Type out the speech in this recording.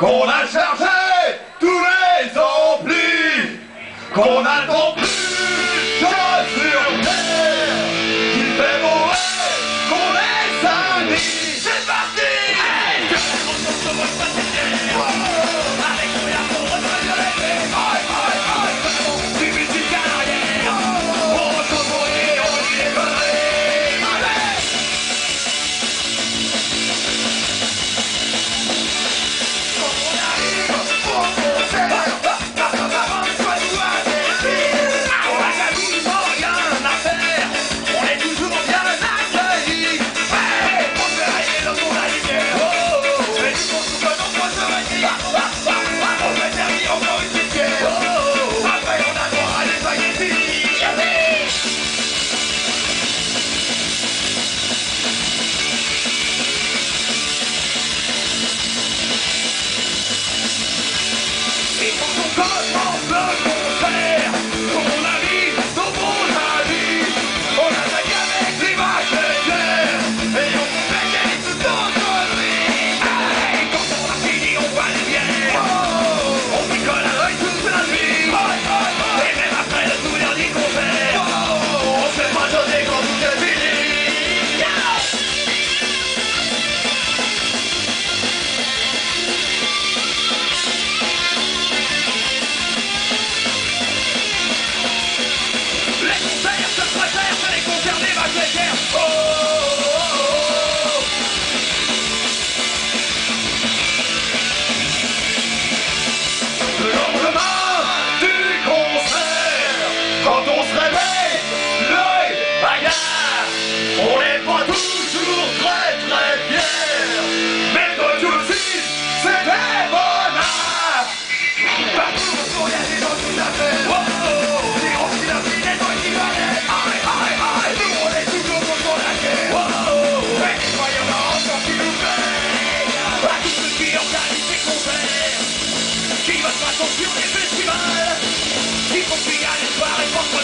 qu'on a chargé tous les omblis, qu'on attend plus de sur terre, qui fait mourir, qu'on est amis. C'est parti. Qui va se raconter sur les festivals, qui font crier à l'espoir et porte